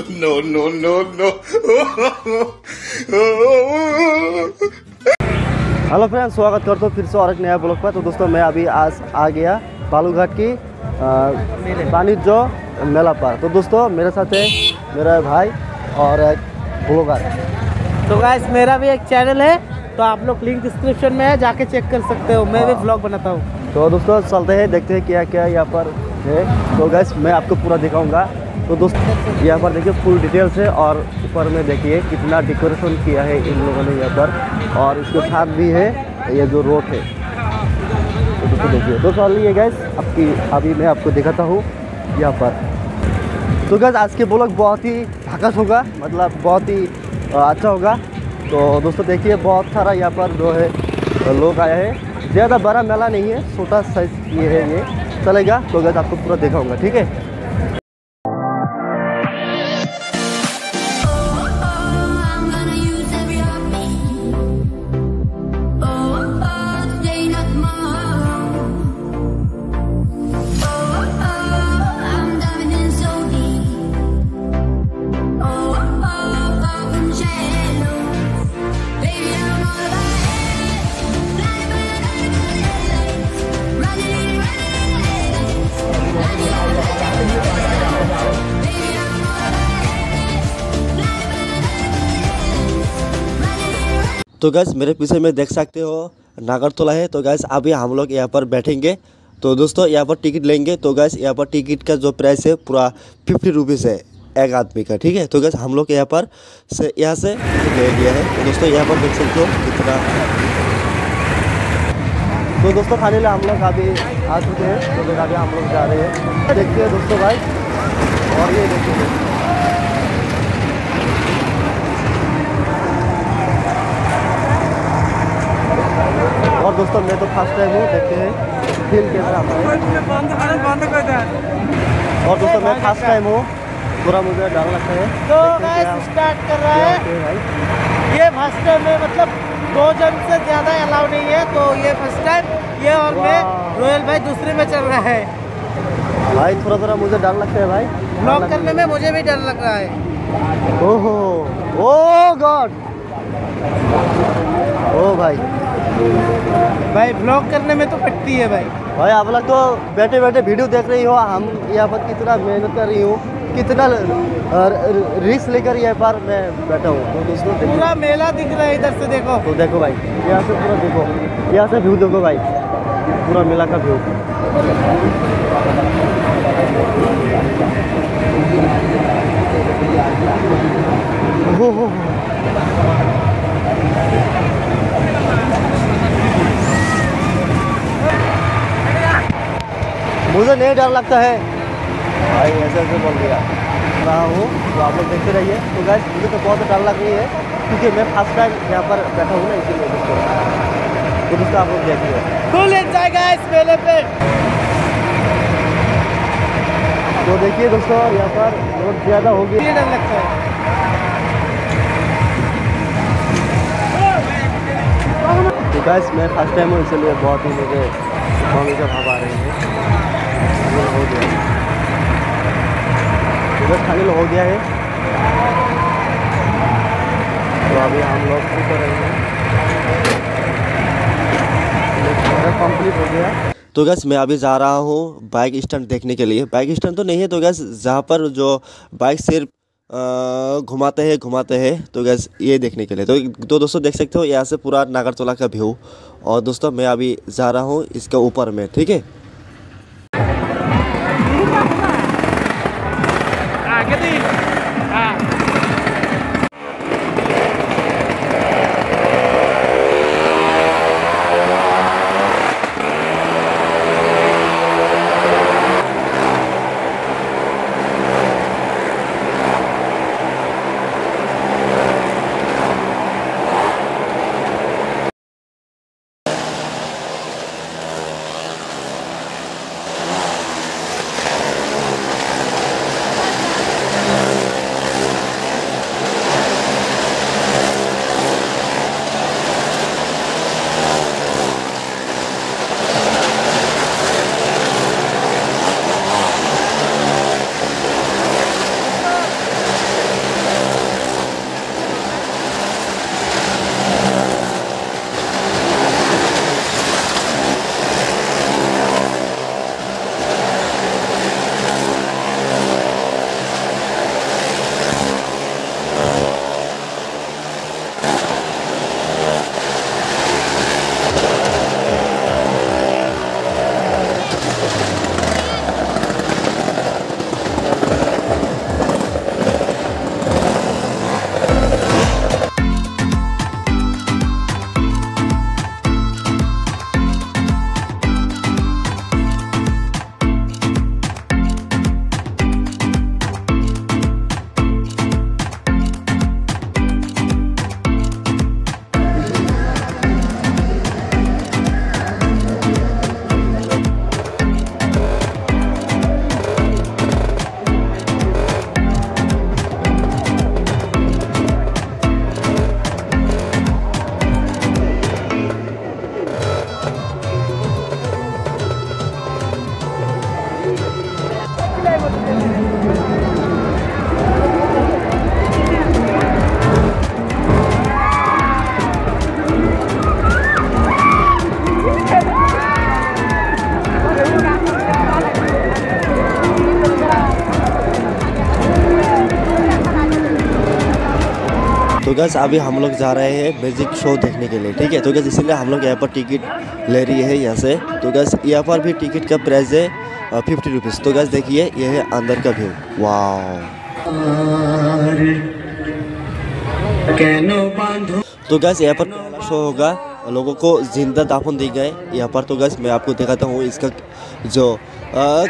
Hello friends, स्वागत करता हूँ फिर से और एक नया ब्लॉग पर। तो दोस्तों मैं अभी आज आ गया बालूघाट की वाणिज्य मेला पर। तो दोस्तों मेरे साथ है मेरा भाई और एक ब्लॉगर। तो गाइस मेरा भी एक चैनल है, तो आप लोग लिंक डिस्क्रिप्शन में है, जाके चेक कर सकते हो। मैं भी ब्लॉग बनाता हूँ। तो दोस्तों चलते हैं, देखते हैं क्या क्या यहाँ पर है। तो गाइस मैं आपको पूरा दिखाऊंगा। तो दोस्तों यहाँ पर देखिए फुल डिटेल्स है और ऊपर में देखिए कितना डेकोरेशन किया है इन लोगों ने यहाँ पर, और इसके साथ भी है ये जो रोड है। तो दोस्तों देखिए दोस्तों लिए गाइस आपकी अभी मैं आपको दिखाता हूँ यहाँ पर। तो गाइस आज के ब्लॉग बहुत ही धाकस होगा, मतलब बहुत ही अच्छा होगा। तो दोस्तों देखिए बहुत सारा यहाँ पर जो है लोग आया है। ज़्यादा बड़ा मेला नहीं है, छोटा साइज ये है, ये चलेगा। तो गाइस आपको पूरा दिखाऊंगा, ठीक है। तो गाइस मेरे पीछे में देख सकते हो नागरतोला है। तो गाइस अभी हम लोग यहाँ पर बैठेंगे। तो दोस्तों यहाँ पर टिकट लेंगे। तो गाइस यहाँ पर टिकट का जो प्राइस है पूरा 50 रुपीज़ है एक आदमी का, ठीक है। तो गाइस हम लोग यहाँ पर से यहाँ से ले लिया है। तो दोस्तों यहाँ पर देख सकते हो कितना। तो दोस्तों खाली हम लोग अभी आ चुके हैं। तो अभी हम लोग जा रहे हैं, देखते हैं दोस्तों भाई। और ये देखिए दोस्तों मैं तो फर्स्ट टाइम हूँ, देखते हैं फील कैसा आता है। और दोस्तों मैं फर्स्ट टाइम हूँ, पूरा मुझे डर लगता है। तो गाइस स्टार्ट कर रहा है। ये फर्स्ट टाइम है, मतलब 2 जन से ज़्यादा अलाउ नहीं है। तो ये फर्स्ट टाइम ये, और मैं रोयल भाई दूसरे में चल रहा है। भाई थोड़ा थोड़ा मुझे डर लगता है भाई, ब्लॉग करने में मुझे भी डर लग रहा है। ओहो ओ गॉड, ओ भाई ब्लॉग करने में तो पटती है भाई। आप लोग तो बैठे बैठे वीडियो देख रही हो, हम यहाँ पर कितना मेहनत कर रही हूँ, कितना रिस्क लेकर यहाँ पर मैं बैठा हूँ। तो दोस्तों पूरा मेला दिख रहा है इधर से, देखो। तो देखो भाई यहाँ से पूरा, देखो यहाँ से व्यू देखो भाई, पूरा मेला का व्यू। हो मुझे नहीं डर लगता है भाई, ऐसे बोल दिया रहा हूँ। तो आप लोग देखते रहिए। तो गाइस मुझे तो बहुत डर लग रही है क्योंकि मैं फर्स्ट टाइम यहाँ पर बैठा हूँ ना, इसीलिए दोस्तों। तो दोस्तों आप लोग देखिए फुल एंजॉय गाइस मेले पे। तो देखिए दोस्तों यहाँ पर बहुत ज़्यादा हो गया, डर लगता है। तो गाइस मैं फर्स्ट टाइम हूँ, इसलिए बहुत ही मुझे भाव आ रहे हैं। हो गया, खाली हो गया है। तो अभी हम लोग ऊपर आएंगे, कंप्लीट हो गया। तो गाइस मैं अभी जा रहा हूँ बाइक स्टैंड देखने के लिए। बाइक स्टैंड तो नहीं है। तो गाइस जहाँ पर जो बाइक सिर्फ घुमाते हैं तो गैस ये देखने के लिए। तो दोस्तों देख सकते हो यहाँ से पूरा नागरतोला का व्यू। और दोस्तों मैं अभी जा रहा हूँ इसका ऊपर में, ठीक है। गैस अभी हम लोग जा रहे हैं म्यूजिक शो देखने के लिए, ठीक है। तो गैस इसीलिए हम लोग यहाँ पर टिकट ले रही है यहाँ से। तो गैस यहाँ पर भी टिकट का प्राइस है 50 रुपीज़। तो गैस देखिए यह है अंदर का व्यू। वाह। तो गैस यहाँ पर पहला शो होगा, लोगों को जिंदा दाफन दी गए यहाँ पर। तो गैस मैं आपको दिखाता हूँ इसका जो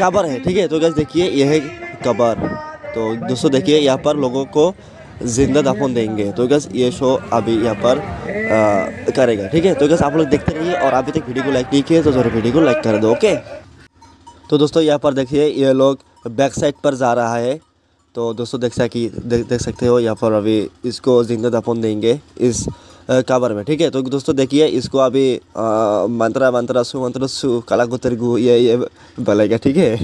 कबर है, ठीक है। तो गैस देखिए यह है कबर। तो दोस्तों देखिए यहाँ पर लोगों को जिंदा दाफन देंगे। तो गैस ये शो अभी यहाँ पर करेगा, ठीक है। तो गैस आप लोग देखते रहिए, और अभी तक वीडियो को लाइक नहीं किया तो जरूर वीडियो को लाइक कर दो, ओके। तो दोस्तों यहाँ पर देखिए ये लोग बैक साइड पर जा रहा है। तो दोस्तों देख सकते हो यहाँ पर अभी इसको जिंदा दाफन देंगे इस काबर में, ठीक है। तो दोस्तों देखिए इसको अभी मंत्रा सु कला गुतर गु ये बलेगा, ठीक है।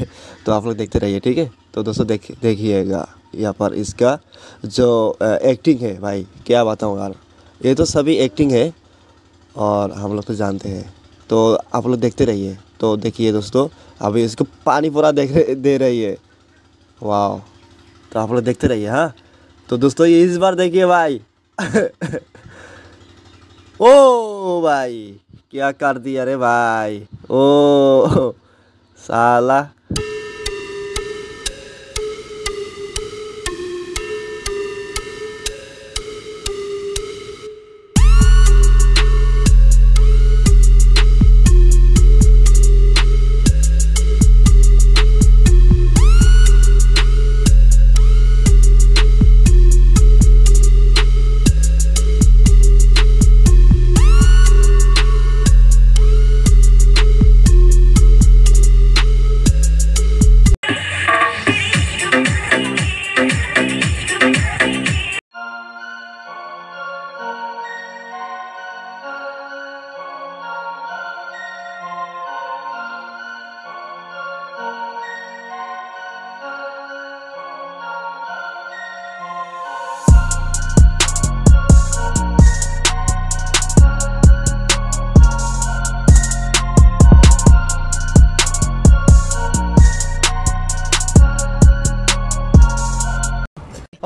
तो आप लोग देखते रहिए, ठीक है। तो दोस्तों देखिएगा यहाँ पर इसका जो एक्टिंग है, भाई क्या बताऊँ यार, ये तो सभी एक्टिंग है और हम लोग तो जानते हैं। तो आप लोग देखते रहिए। तो देखिए दोस्तों अभी इसको पानी पूरा दे रही है। वाह। तो आप लोग देखते रहिए। हाँ तो दोस्तों ये इस बार देखिए भाई। ओ भाई क्या कर दिया रे भाई। ओ साला।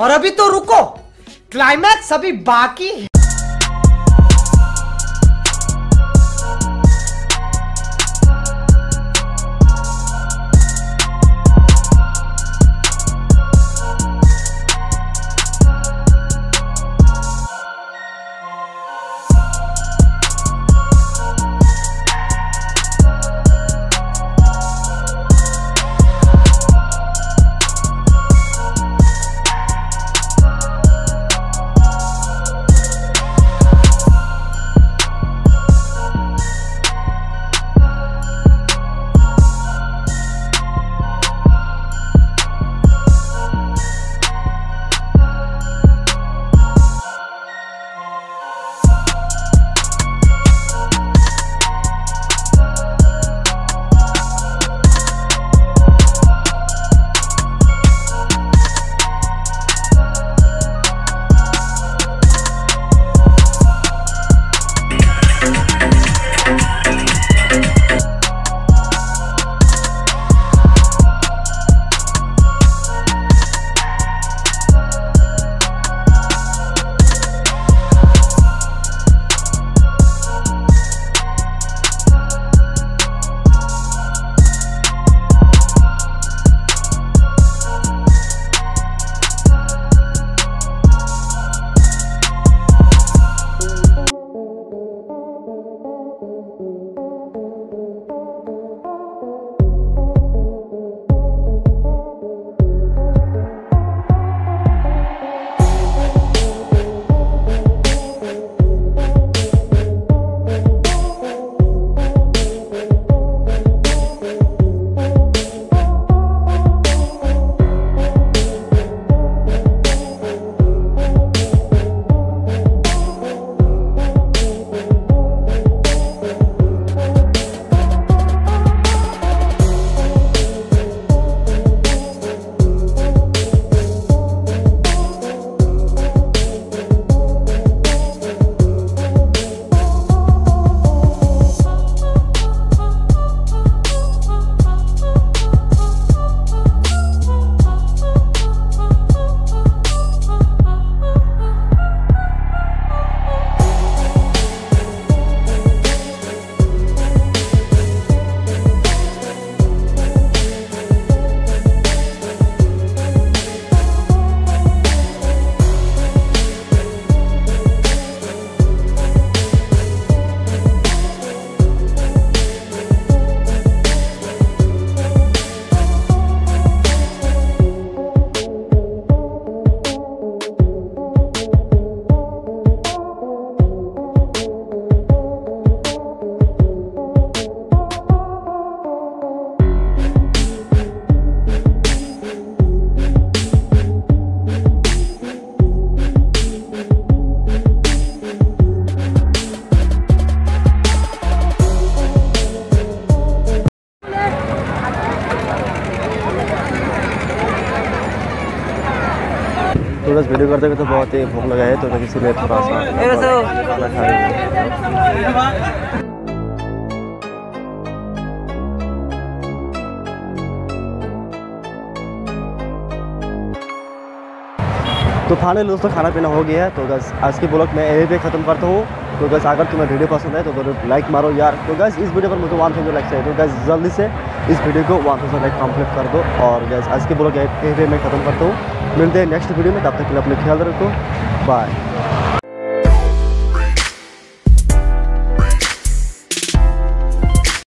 और अभी तो रुको, क्लाइमैक्स अभी बाकी है। बस वीडियो करते हुए तो बहुत ही भूख लगा है, तो इसीलिए थोड़ा सा तो फाइनली दोस्तों खाना पीना हो गया है। तो बस आज के ब्लॉग मैं यहीं पे ख़त्म करता हूँ। तो बस अगर तुम्हें वीडियो पसंद है तो जरूर लाइक मारो यार। तो बस इस वीडियो पर मुझे 1000 लाइक चाहिए, तो बस जल्दी से इस वीडियो को 1000 लाइक कंप्लीट कर दो। और बस आज के ब्लॉग यहीं पे मैं ख़त्म करता हूँ। मिलते हैं नेक्स्ट वीडियो में, तब तक के लिए अपने ख्याल रखो, बाय।